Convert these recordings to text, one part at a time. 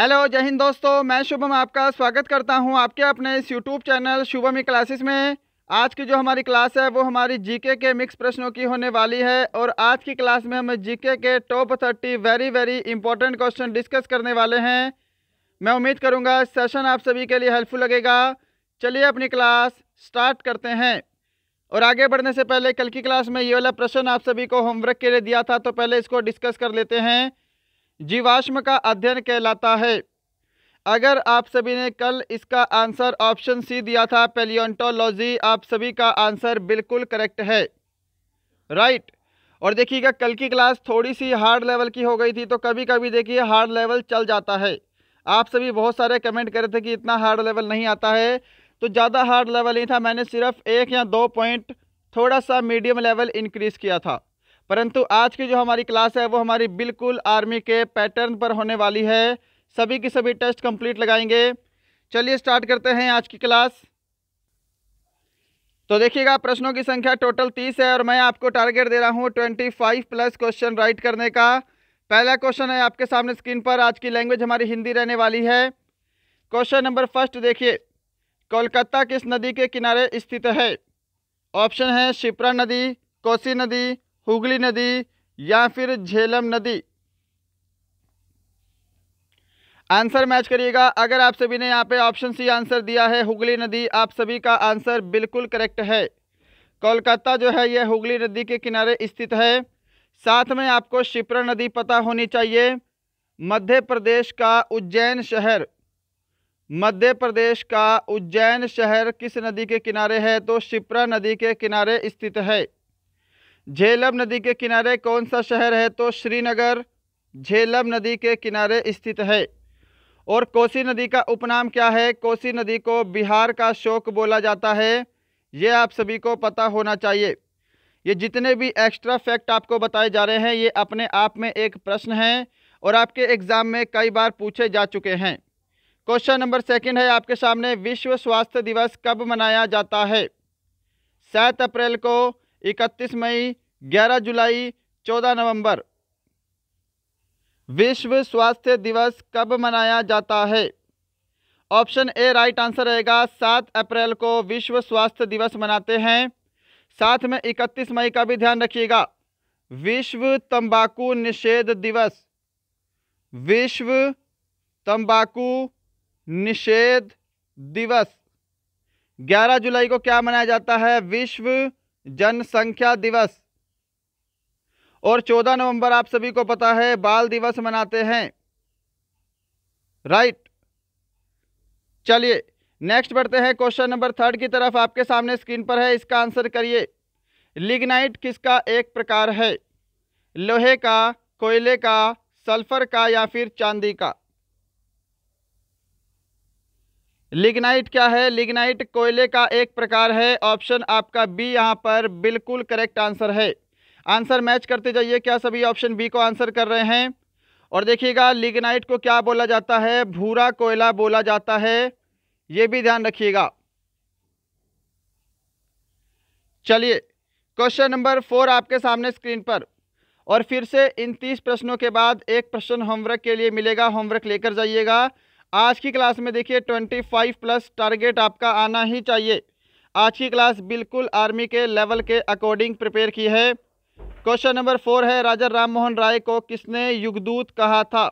Hello जय हिंद दोस्तों, मैं शुभम आपका स्वागत करता हूं आपके अपने इस यूट्यूब चैनल शुभम क्लासेस में। आज की जो हमारी क्लास है वो हमारी जीके के मिक्स प्रश्नों की होने वाली है और आज की क्लास में हम जीके के top 30 very very important question discuss करने वाले हैं। मैं उम्मीद करूंगा सेशन आप सभी के लिए हेल्पफुल लगेगा। चलिए अपनी क्लास स्टार्ट करते हैं। और आगे बढ़ने से पहले कल की क्लास में ये वाला प्रश्न आप सभी को होमवर्क के लिए दिया था, तो पहले इसको डिस्कस कर लेते हैं। जीवाश्म का अध्ययन कहलाता है। अगर आप सभी ने कल इसका आंसर ऑप्शन सी दिया था, पैलियोंटोलॉजी, आप सभी का आंसर बिल्कुल करेक्ट है, राइट। और देखिएगा कल की क्लास थोड़ी सी हार्ड लेवल की हो गई थी, तो कभी कभी देखिए हार्ड लेवल चल जाता है। आप सभी बहुत सारे कमेंट कर रहे थे कि इतना हार्ड लेवल नहीं आता है, तो ज़्यादा हार्ड लेवल नहीं था। मैंने सिर्फ 1 या 2 पॉइंट थोड़ा सा मीडियम लेवल इंक्रीज़ किया था। परंतु आज की जो हमारी क्लास है वो हमारी बिल्कुल आर्मी के पैटर्न पर होने वाली है। सभी की सभी टेस्ट कंप्लीट लगाएंगे। चलिए स्टार्ट करते हैं आज की क्लास। तो देखिएगा प्रश्नों की संख्या टोटल 30 है और मैं आपको टारगेट दे रहा हूँ 25+ क्वेश्चन राइट करने का। पहला क्वेश्चन है आपके सामने स्क्रीन पर। आज की लैंग्वेज हमारी हिंदी रहने वाली है। क्वेश्चन नंबर फर्स्ट देखिए, कोलकाता किस नदी के किनारे स्थित है? ऑप्शन है शिप्रा नदी, कोसी नदी, हुगली नदी या फिर झेलम नदी। आंसर मैच करिएगा। अगर आप सभी ने यहाँ पे ऑप्शन सी आंसर दिया है हुगली नदी, आप सभी का आंसर बिल्कुल करेक्ट है। कोलकाता जो है यह हुगली नदी के किनारे स्थित है। साथ में आपको शिप्रा नदी पता होनी चाहिए। मध्य प्रदेश का उज्जैन शहर, मध्य प्रदेश का उज्जैन शहर किस नदी के किनारे है? तो शिप्रा नदी के किनारे स्थित है। झेलम नदी के किनारे कौन सा शहर है? तो श्रीनगर झेलम नदी के किनारे स्थित है। और कोसी नदी का उपनाम क्या है? कोसी नदी को बिहार का शोक बोला जाता है, ये आप सभी को पता होना चाहिए। ये जितने भी एक्स्ट्रा फैक्ट आपको बताए जा रहे हैं ये अपने आप में एक प्रश्न है और आपके एग्ज़ाम में कई बार पूछे जा चुके हैं। क्वेश्चन नंबर सेकेंड है आपके सामने, विश्व स्वास्थ्य दिवस कब मनाया जाता है? 7 अप्रैल को, 31 मई, 11 जुलाई, 14 नवंबर। विश्व स्वास्थ्य दिवस कब मनाया जाता है? ऑप्शन ए राइट आंसर रहेगा। 7 अप्रैल को विश्व स्वास्थ्य दिवस मनाते हैं। साथ में 31 मई का भी ध्यान रखिएगा, विश्व तंबाकू निषेध दिवस, विश्व तंबाकू निषेध दिवस। 11 जुलाई को क्या मनाया जाता है? विश्व जनसंख्या दिवस। और 14 नवंबर आप सभी को पता है बाल दिवस मनाते हैं, राइट। चलिए नेक्स्ट बढ़ते हैं क्वेश्चन नंबर थर्ड की तरफ। आपके सामने स्क्रीन पर है, इसका आंसर करिए। लिग्नाइट किसका एक प्रकार है? लोहे का, कोयले का, सल्फर का या फिर चांदी का? लिग्नाइट क्या है? लिग्नाइट कोयले का एक प्रकार है। ऑप्शन आपका बी यहाँ पर बिल्कुल करेक्ट आंसर है। आंसर मैच करते जाइए, क्या सभी ऑप्शन बी को आंसर कर रहे हैं? और देखिएगा लिग्नाइट को क्या बोला जाता है? भूरा कोयला बोला जाता है, ये भी ध्यान रखिएगा। चलिए क्वेश्चन नंबर 4 आपके सामने स्क्रीन पर। और फिर से इन 30 प्रश्नों के बाद एक प्रश्न होमवर्क के लिए मिलेगा, होमवर्क लेकर जाइएगा। आज की क्लास में देखिए 25+ टारगेट आपका आना ही चाहिए। आज की क्लास बिल्कुल आर्मी के लेवल के अकॉर्डिंग प्रिपेयर की है। क्वेश्चन नंबर 4 है, राजा राममोहन राय को किसने युगदूत कहा था?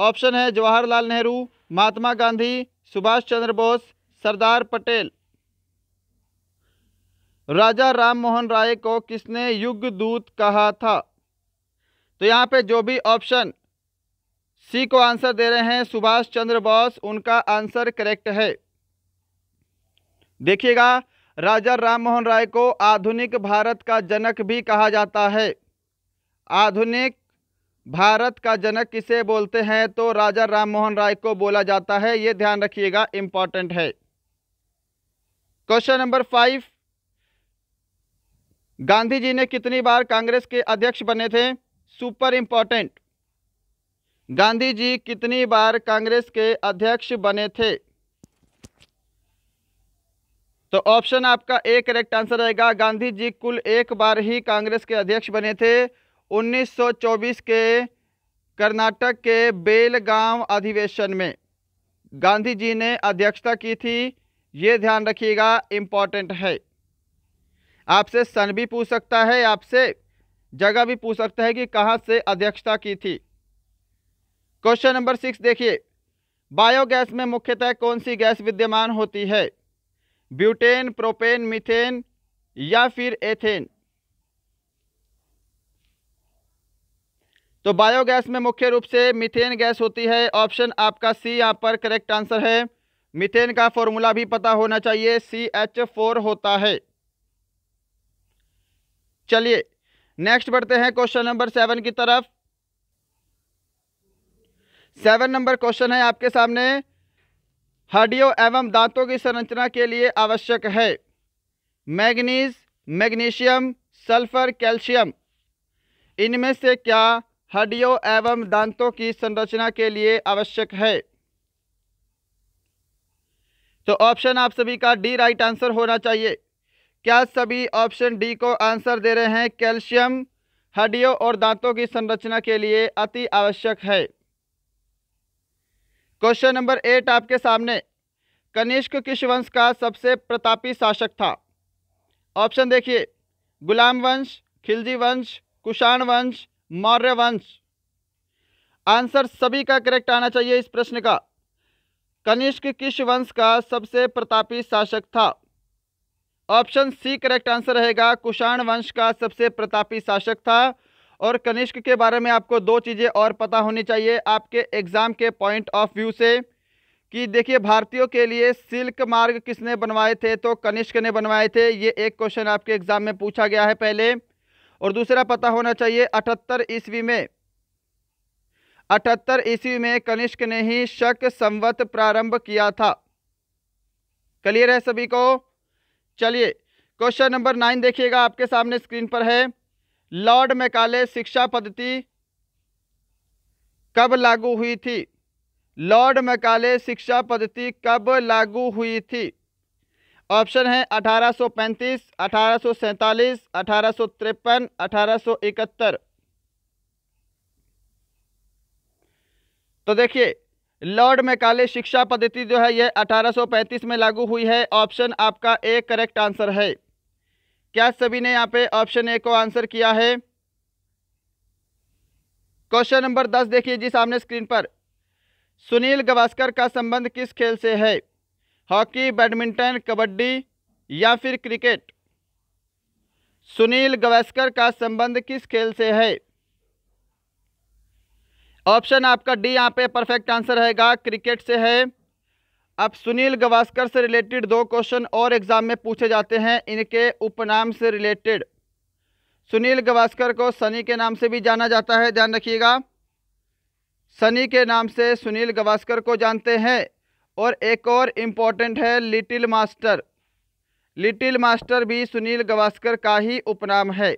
ऑप्शन है जवाहरलाल नेहरू, महात्मा गांधी, सुभाष चंद्र बोस, सरदार पटेल। राजा राममोहन राय को किसने युगदूत कहा था? तो यहाँ पे जो भी ऑप्शन सी को आंसर दे रहे हैं सुभाष चंद्र बोस, उनका आंसर करेक्ट है। देखिएगा राजा राममोहन राय को आधुनिक भारत का जनक भी कहा जाता है। आधुनिक भारत का जनक किसे बोलते हैं? तो राजा राममोहन राय को बोला जाता है, ये ध्यान रखिएगा, इंपॉर्टेंट है। क्वेश्चन नंबर 5, गांधी जी ने कितनी बार कांग्रेस के अध्यक्ष बने थे? Super important. गांधी जी कितनी बार कांग्रेस के अध्यक्ष बने थे? तो ऑप्शन आपका ए करेक्ट आंसर रहेगा। गांधी जी कुल 1 बार ही कांग्रेस के अध्यक्ष बने थे। 1924 के कर्नाटक के बेलगांव अधिवेशन में गांधी जी ने अध्यक्षता की थी, ये ध्यान रखिएगा, इम्पॉर्टेंट है। आपसे सन भी पूछ सकता है, आपसे जगह भी पूछ सकता है कि कहाँ से अध्यक्षता की थी। क्वेश्चन नंबर 6 देखिए, बायोगैस में मुख्यतः कौन सी गैस विद्यमान होती है? ब्यूटेन, प्रोपेन, मीथेन या फिर एथेन? तो बायोगैस में मुख्य रूप से मीथेन गैस होती है। ऑप्शन आपका सी यहाँ पर करेक्ट आंसर है। मीथेन का फॉर्मूला भी पता होना चाहिए, CH4 होता है। चलिए नेक्स्ट बढ़ते हैं क्वेश्चन नंबर 7 की तरफ। 7 नंबर क्वेश्चन है आपके सामने, हड्डियों एवं दांतों की संरचना के लिए आवश्यक है मैग्नीज, मैग्नीशियम, सल्फर, कैल्शियम। इनमें से क्या हड्डियों एवं दांतों की संरचना के लिए आवश्यक है? तो ऑप्शन आप सभी का डी राइट आंसर होना चाहिए। क्या सभी ऑप्शन डी को आंसर दे रहे हैं? कैल्शियम हड्डियों और दांतों की संरचना के लिए अति आवश्यक है। क्वेश्चन नंबर 8 आपके सामने, कनिष्क किस वंश का सबसे प्रतापी शासक था? ऑप्शन देखिए, गुलाम वंश, खिलजी वंश, कुषाण वंश, मौर्य वंश। आंसर सभी का करेक्ट आना चाहिए इस प्रश्न का। कनिष्क किस वंश का सबसे प्रतापी शासक था? ऑप्शन सी करेक्ट आंसर रहेगा, कुषाण वंश का सबसे प्रतापी शासक था। और कनिष्क के बारे में आपको दो चीज़ें और पता होनी चाहिए आपके एग्जाम के पॉइंट ऑफ व्यू से, कि देखिए भारतीयों के लिए सिल्क मार्ग किसने बनवाए थे? तो कनिष्क ने बनवाए थे। ये एक क्वेश्चन आपके एग्जाम में पूछा गया है पहले। और दूसरा पता होना चाहिए 78 ईस्वी में कनिष्क ने ही शक संवत प्रारंभ किया था। क्लियर है सभी को? चलिए क्वेश्चन नंबर 9 देखिएगा, आपके सामने स्क्रीन पर है, लॉर्ड मैकाले शिक्षा पद्धति कब लागू हुई थी? लॉर्ड मैकाले शिक्षा पद्धति कब लागू हुई थी? ऑप्शन है 1835, 1847, 1853, 1871। तो देखिए लॉर्ड मैकाले शिक्षा पद्धति जो है यह 1835 में लागू हुई है। ऑप्शन आपका ए करेक्ट आंसर है। क्या सभी ने यहाँ पे ऑप्शन ए को आंसर किया है? क्वेश्चन नंबर 10 देखिए जी सामने स्क्रीन पर, सुनील गावस्कर का संबंध किस खेल से है? हॉकी, बैडमिंटन, कबड्डी या फिर क्रिकेट? सुनील गावस्कर का संबंध किस खेल से है? ऑप्शन आपका डी यहाँ पे परफेक्ट आंसर रहेगा, क्रिकेट से है। अब सुनील गावस्कर से रिलेटेड दो क्वेश्चन और एग्जाम में पूछे जाते हैं, इनके उपनाम से रिलेटेड। सुनील गावस्कर को सनी के नाम से भी जाना जाता है, ध्यान रखिएगा, सनी के नाम से सुनील गावस्कर को जानते हैं। और एक और इम्पॉर्टेंट है लिटिल मास्टर। लिटिल मास्टर भी सुनील गावस्कर का ही उपनाम है।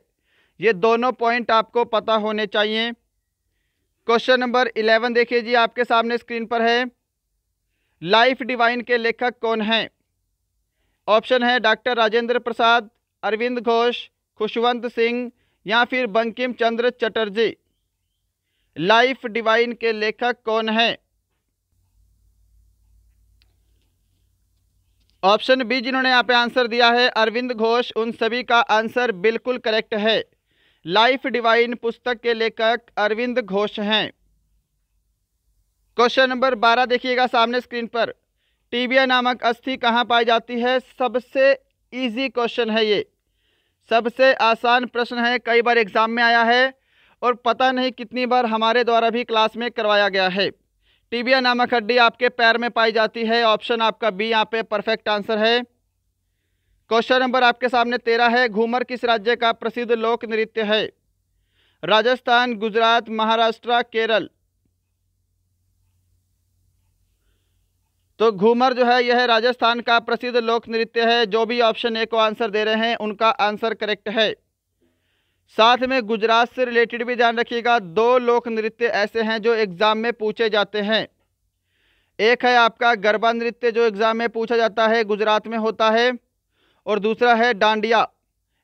ये दोनों पॉइंट आपको पता होने चाहिए। क्वेश्चन नंबर 11 देखिए जी आपके सामने स्क्रीन पर है, लाइफ डिवाइन के लेखक कौन हैं? ऑप्शन है डॉक्टर राजेंद्र प्रसाद, अरविंद घोष, खुशवंत सिंह या फिर बंकिम चंद्र चटर्जी। लाइफ डिवाइन के लेखक कौन हैं? ऑप्शन बी जिन्होंने यहाँ पे आंसर दिया है अरविंद घोष, उन सभी का आंसर बिल्कुल करेक्ट है। लाइफ डिवाइन पुस्तक के लेखक अरविंद घोष हैं। क्वेश्चन नंबर 12 देखिएगा सामने स्क्रीन पर, टिबिया नामक अस्थि कहाँ पाई जाती है? सबसे इजी क्वेश्चन है ये, सबसे आसान प्रश्न है, कई बार एग्जाम में आया है और पता नहीं कितनी बार हमारे द्वारा भी क्लास में करवाया गया है। टिबिया नामक हड्डी आपके पैर में पाई जाती है। ऑप्शन आपका बी यहाँ पे परफेक्ट आंसर है। क्वेश्चन नंबर आपके सामने 13 है, घूमर किस राज्य का प्रसिद्ध लोक नृत्य है? राजस्थान, गुजरात, महाराष्ट्र, केरल। तो घूमर जो है यह राजस्थान का प्रसिद्ध लोक नृत्य है। जो भी ऑप्शन ए को आंसर दे रहे हैं उनका आंसर करेक्ट है। साथ में गुजरात से रिलेटेड भी ध्यान रखिएगा, दो लोक नृत्य ऐसे हैं जो एग्ज़ाम में पूछे जाते हैं। एक है आपका गरबा नृत्य जो एग्ज़ाम में पूछा जाता है, गुजरात में होता है, और दूसरा है डांडिया,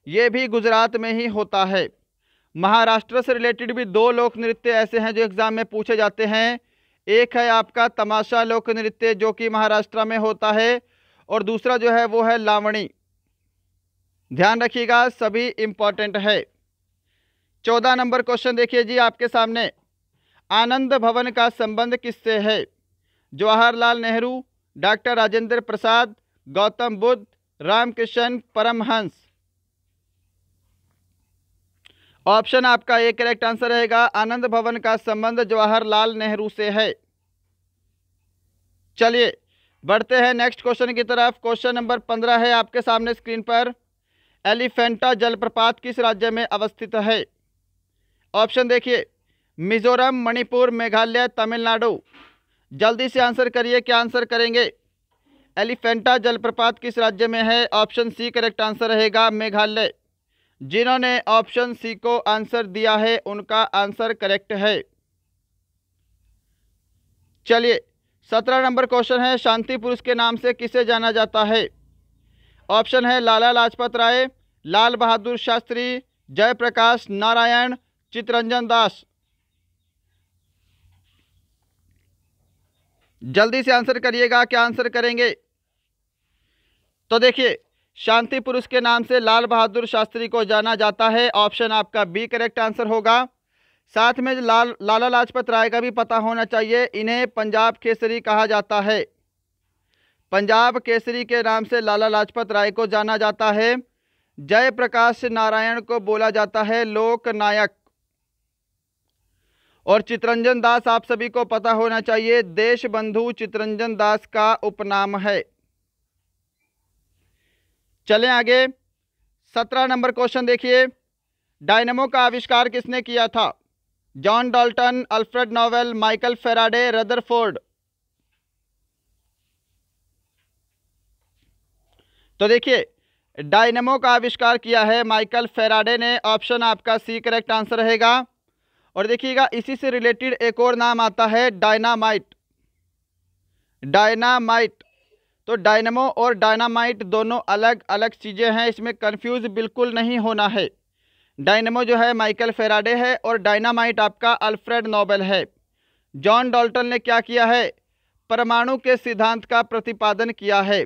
ये भी गुजरात में ही होता है। महाराष्ट्र से रिलेटेड भी दो लोक नृत्य ऐसे हैं जो एग्ज़ाम में पूछे जाते हैं। एक है आपका तमाशा लोक नृत्य जो कि महाराष्ट्र में होता है, और दूसरा जो है वो है लावणी। ध्यान रखिएगा, सभी इम्पॉर्टेंट है। 14 नंबर क्वेश्चन देखिए जी आपके सामने, आनंद भवन का संबंध किससे है? जवाहरलाल नेहरू, डॉक्टर राजेंद्र प्रसाद, गौतम बुद्ध, रामकृष्ण परमहंस। ऑप्शन आपका एक करेक्ट आंसर रहेगा, आनंद भवन का संबंध जवाहरलाल नेहरू से है। चलिए बढ़ते हैं नेक्स्ट क्वेश्चन की तरफ। क्वेश्चन नंबर 15 है आपके सामने स्क्रीन पर, एलिफेंटा जलप्रपात किस राज्य में अवस्थित है? ऑप्शन देखिए, मिजोरम, मणिपुर, मेघालय, तमिलनाडु। जल्दी से आंसर करिए, क्या आंसर करेंगे? एलिफेंटा जलप्रपात किस राज्य में है? ऑप्शन सी करेक्ट आंसर रहेगा, मेघालय। जिन्होंने ऑप्शन सी को आंसर दिया है उनका आंसर करेक्ट है। चलिए 17 नंबर क्वेश्चन है, शांति पुरुष के नाम से किसे जाना जाता है? ऑप्शन है लाला लाजपत राय, लाल बहादुर शास्त्री, जयप्रकाश नारायण, चित्तरंजन दास। जल्दी से आंसर करिएगा, क्या आंसर करेंगे? तो देखिए, शांति पुरुष के नाम से लाल बहादुर शास्त्री को जाना जाता है। ऑप्शन आपका बी करेक्ट आंसर होगा। साथ में लाला लाजपत राय का भी पता होना चाहिए, इन्हें पंजाब केसरी कहा जाता है। पंजाब केसरी के नाम से लाला लाजपत राय को जाना जाता है। जयप्रकाश नारायण को बोला जाता है लोकनायक, और चित्तरंजन दास आप सभी को पता होना चाहिए, देशबंधु चित्तरंजन दास का उपनाम है। चलें आगे, 17 नंबर क्वेश्चन देखिए, डायनेमो का आविष्कार किसने किया था? John Dalton, Alfred Nobel, Michael Faraday, Rutherford. तो देखिए, डायनेमो का आविष्कार किया है माइकल फेराडे ने। ऑप्शन आपका सी करेक्ट आंसर रहेगा। और देखिएगा, इसी से रिलेटेड एक और नाम आता है डायनामाइट। डायनामाइट, तो डायनेमो और डायनामाइट दोनों अलग अलग चीज़ें हैं, इसमें कंफ्यूज बिल्कुल नहीं होना है। डायनेमो जो है माइकल फेराडे है, और डायनामाइट आपका अल्फ्रेड नोबेल है। जॉन डाल्टन ने क्या किया है? परमाणु के सिद्धांत का प्रतिपादन किया है।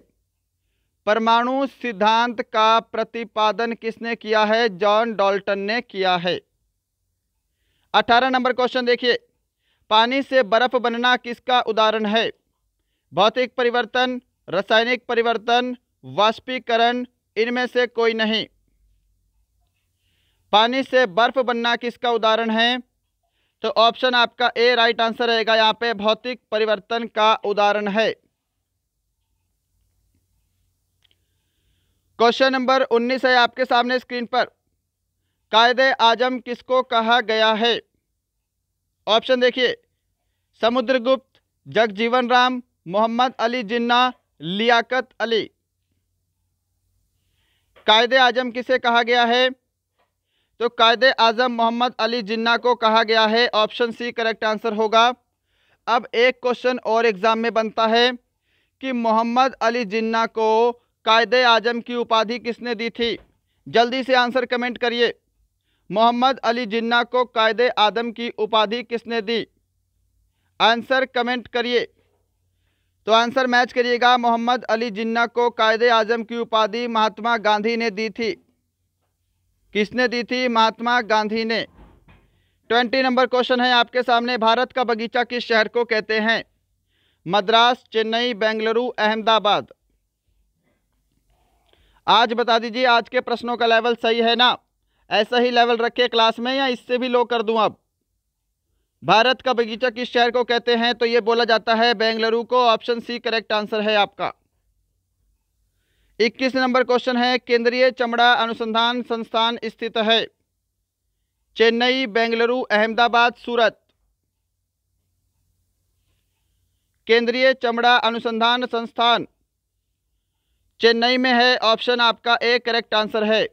परमाणु सिद्धांत का प्रतिपादन किसने किया है? जॉन डाल्टन ने किया है। 18 नंबर क्वेश्चन देखिए, पानी से बर्फ बनना किसका उदाहरण है? भौतिक परिवर्तन, रासायनिक परिवर्तन, वाष्पीकरण, इनमें से कोई नहीं। पानी से बर्फ बनना किसका उदाहरण है? तो ऑप्शन आपका ए राइट आंसर रहेगा, यहाँ पे भौतिक परिवर्तन का उदाहरण है। क्वेश्चन नंबर 19 है आपके सामने स्क्रीन पर, कायदे आजम किसको कहा गया है? ऑप्शन देखिए, समुद्रगुप्त, जगजीवन राम, मोहम्मद अली जिन्ना, लियाकत अली। कायदे आजम किसे कहा गया है? तो कायदे आजम मोहम्मद अली जिन्ना को कहा गया है। ऑप्शन सी करेक्ट आंसर होगा। अब एक क्वेश्चन और एग्ज़ाम में बनता है कि मोहम्मद अली जिन्ना को कायदे आजम की उपाधि किसने दी थी? जल्दी से आंसर कमेंट करिए, मोहम्मद अली जिन्ना को कायदे आजम की उपाधि किसने दी? आंसर कमेंट करिए, तो आंसर मैच करिएगा। मोहम्मद अली जिन्ना को कायदे आजम की उपाधि महात्मा गांधी ने दी थी। किसने दी थी? महात्मा गांधी ने। 20 नंबर क्वेश्चन है आपके सामने, भारत का बगीचा किस शहर को कहते हैं? मद्रास, चेन्नई, बेंगलुरु, अहमदाबाद। आज बता दीजिए आज के प्रश्नों का लेवल सही है ना? ऐसा ही लेवल रखे क्लास में, या इससे भी लो कर दूं? अब भारत का बगीचा किस शहर को कहते हैं? तो ये बोला जाता है बेंगलुरु को। ऑप्शन सी करेक्ट आंसर है आपका। 21 नंबर क्वेश्चन है, केंद्रीय चमड़ा अनुसंधान संस्थान स्थित है? चेन्नई, बेंगलुरु, अहमदाबाद, सूरत। केंद्रीय चमड़ा अनुसंधान संस्थान चेन्नई में है। ऑप्शन आपका ए करेक्ट आंसर है।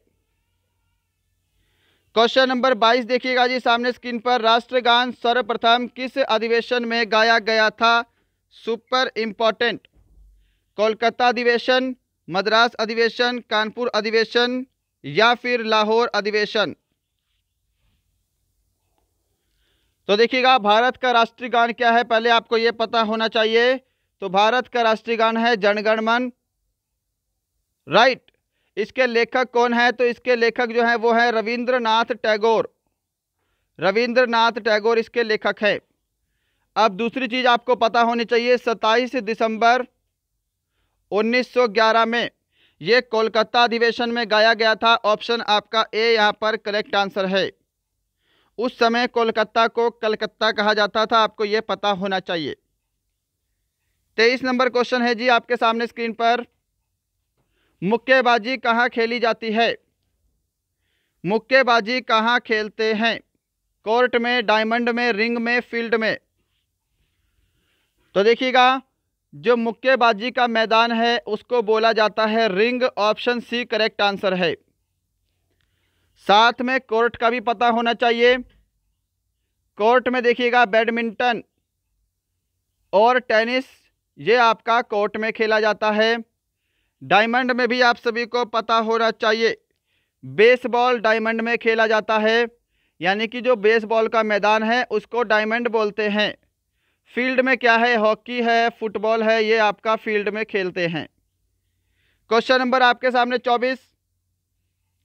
क्वेश्चन नंबर 22 देखिएगा जी सामने स्क्रीन पर, राष्ट्रगान सर्वप्रथम किस अधिवेशन में गाया गया था? Super important. कोलकाता अधिवेशन, मद्रास अधिवेशन, कानपुर अधिवेशन, या फिर लाहौर अधिवेशन। तो देखिएगा भारत का राष्ट्रीय गान क्या है, पहले आपको ये पता होना चाहिए। तो भारत का राष्ट्रीय गान है जनगणमन, राइट। इसके लेखक कौन है, तो इसके लेखक जो है वो है रविंद्रनाथ टैगोर। रविंद्रनाथ टैगोर इसके लेखक है। अब दूसरी चीज़ आपको पता होनी चाहिए, 27 दिसंबर 1911 में ये कोलकाता अधिवेशन में गाया गया था। ऑप्शन आपका ए यहाँ पर करेक्ट आंसर है। उस समय कोलकाता को कलकत्ता कहा जाता था, आपको ये पता होना चाहिए। 23 नंबर क्वेश्चन है जी आपके सामने स्क्रीन पर, मुक्केबाजी कहाँ खेली जाती है? मुक्केबाजी कहाँ खेलते हैं? कोर्ट में, डायमंड में, रिंग में, फील्ड में? तो देखिएगा जो मुक्केबाजी का मैदान है उसको बोला जाता है ring. Option C correct answer है। साथ में कोर्ट का भी पता होना चाहिए। कोर्ट में देखिएगा बैडमिंटन और टेनिस, ये आपका कोर्ट में खेला जाता है। डायमंड में भी आप सभी को पता होना चाहिए, बेसबॉल डायमंड में खेला जाता है, यानी कि जो बेसबॉल का मैदान है उसको डायमंड बोलते हैं। फील्ड में क्या है, हॉकी है, फुटबॉल है, ये आपका फील्ड में खेलते हैं। क्वेश्चन नंबर आपके सामने 24,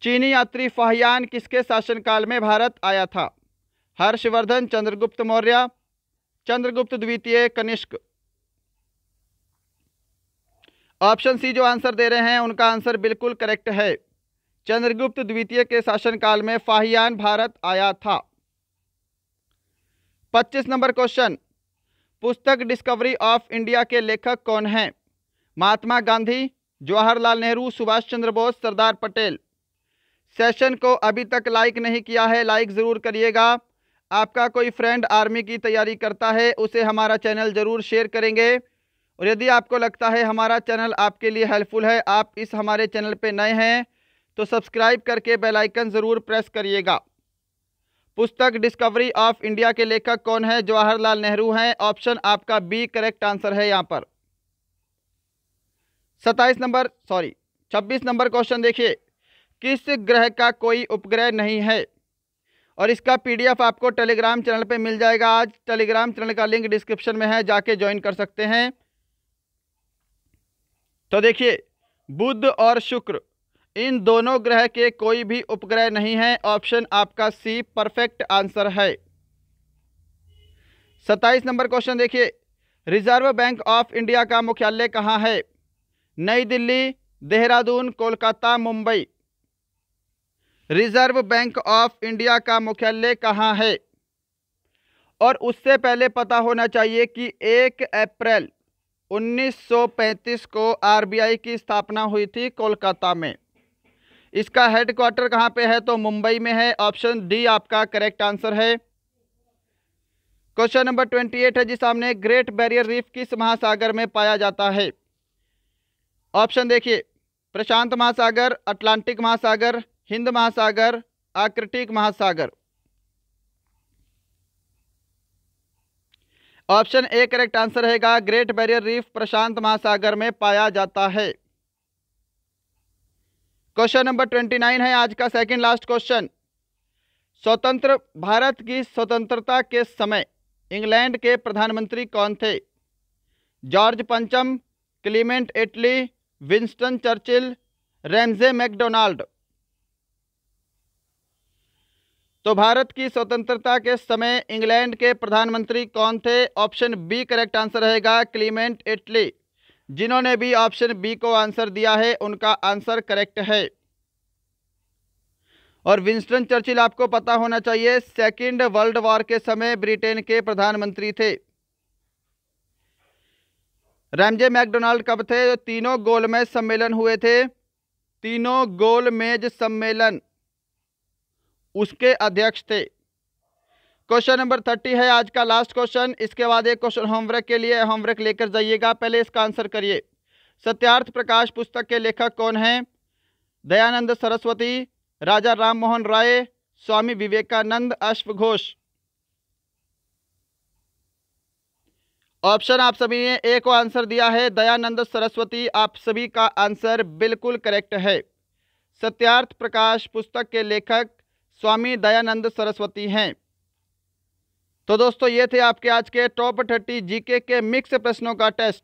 चीनी यात्री फाहियान किसके शासनकाल में भारत आया था? हर्षवर्धन, चंद्रगुप्त मौर्य, चंद्रगुप्त द्वितीय, कनिष्क? ऑप्शन सी जो आंसर दे रहे हैं उनका आंसर बिल्कुल करेक्ट है। चंद्रगुप्त द्वितीय के शासनकाल में फाहियान भारत आया था। 25 नंबर क्वेश्चन, पुस्तक डिस्कवरी ऑफ इंडिया के लेखक कौन हैं? महात्मा गांधी, जवाहरलाल नेहरू, सुभाष चंद्र बोस, सरदार पटेल? सेशन को अभी तक लाइक नहीं किया है, लाइक ज़रूर करिएगा। आपका कोई फ्रेंड आर्मी की तैयारी करता है उसे हमारा चैनल ज़रूर शेयर करेंगे। और यदि आपको लगता है हमारा चैनल आपके लिए हेल्पफुल है, आप इस हमारे चैनल पे नए हैं तो सब्सक्राइब करके बेल आइकन ज़रूर प्रेस करिएगा। पुस्तक डिस्कवरी ऑफ इंडिया के लेखक कौन है? जवाहरलाल नेहरू हैं। ऑप्शन आपका बी करेक्ट आंसर है यहाँ पर। 26 नंबर क्वेश्चन देखिए, किस ग्रह का कोई उपग्रह नहीं है? और इसका PDF आपको टेलीग्राम चैनल पे मिल जाएगा आज। टेलीग्राम चैनल का लिंक डिस्क्रिप्शन में है, जाके ज्वाइन कर सकते हैं। तो देखिए बुध और शुक्र, इन दोनों ग्रह के कोई भी उपग्रह नहीं है। ऑप्शन आपका सी परफेक्ट आंसर है। 27 नंबर क्वेश्चन देखिए, रिजर्व बैंक ऑफ इंडिया का मुख्यालय कहाँ है? नई Delhi, Dehradun, Kolkata, Mumbai? Reserve bank of India का मुख्यालय कहाँ है? और उससे पहले पता होना चाहिए कि 1 अप्रैल 1935 को RBI की स्थापना हुई थी कोलकाता में। इसका हेडक्वार्टर कहाँ पे है? तो मुंबई में है। ऑप्शन डी आपका करेक्ट आंसर है। क्वेश्चन नंबर 28 है जी सामने, ग्रेट बैरियर रीफ किस महासागर में पाया जाता है? ऑप्शन देखिए, प्रशांत महासागर, अटलांटिक महासागर, हिंद महासागर, आर्कटिक महासागर? ऑप्शन ए करेक्ट आंसर रहेगा, ग्रेट बैरियर रीफ प्रशांत महासागर में पाया जाता है। क्वेश्चन नंबर 29 है आज का सेकंड लास्ट क्वेश्चन, स्वतंत्र भारत की स्वतंत्रता के समय इंग्लैंड के प्रधानमंत्री कौन थे? जॉर्ज पंचम, Clement Attlee, Winston Churchill, Ramsay MacDonald? तो भारत की स्वतंत्रता के समय इंग्लैंड के प्रधानमंत्री कौन थे? ऑप्शन बी करेक्ट आंसर रहेगा, क्लीमेंट एटली। जिन्होंने भी ऑप्शन बी को आंसर दिया है उनका आंसर करेक्ट है। और विंस्टन चर्चिल आपको पता होना चाहिए, सेकेंड वर्ल्ड वॉर के समय ब्रिटेन के प्रधानमंत्री थे। रैमजे मैकडोनाल्ड कब थे? तीनों गोलमेज सम्मेलन हुए थे, तीनों गोलमेज सम्मेलन उसके अध्यक्ष थे। क्वेश्चन नंबर 30 है आज का लास्ट क्वेश्चन, इसके बाद एक क्वेश्चन होमवर्क के लिए, होमवर्क लेकर जाइएगा, पहले इसका आंसर करिए। सत्यार्थ प्रकाश पुस्तक के लेखक कौन हैं? दयानंद सरस्वती, राजा राममोहन राय, स्वामी विवेकानंद, अश्व घोष? ऑप्शन आप सभी ने ए को आंसर दिया है, दयानंद सरस्वती। आप सभी का आंसर बिल्कुल करेक्ट है। सत्यार्थ प्रकाश पुस्तक के लेखक स्वामी दयानंद सरस्वती हैं। तो दोस्तों ये थे आपके आज के टॉप 30 जीके के मिक्स प्रश्नों का टेस्ट।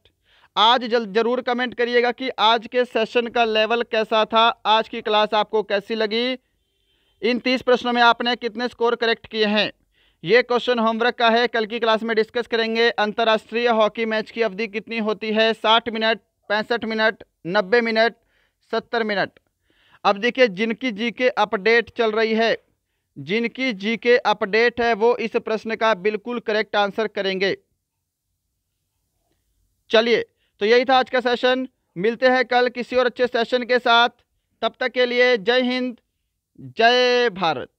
आज जरूर कमेंट करिएगा कि आज के सेशन का लेवल कैसा था, आज की क्लास आपको कैसी लगी, इन 30 प्रश्नों में आपने कितने स्कोर करेक्ट किए हैं। ये क्वेश्चन होमवर्क का है, कल की क्लास में डिस्कस करेंगे। अंतर्राष्ट्रीय हॉकी मैच की अवधि कितनी होती है, 60 मिनट, 65 मिनट, 90 मिनट, 70 मिनट। अब देखिए जिनकी जीके अपडेट चल रही है, जिनकी जीके अपडेट है वो इस प्रश्न का बिल्कुल करेक्ट आंसर करेंगे। चलिए तो यही था आज का सेशन, मिलते हैं कल किसी और अच्छे सेशन के साथ। तब तक के लिए जय हिंद, जय भारत।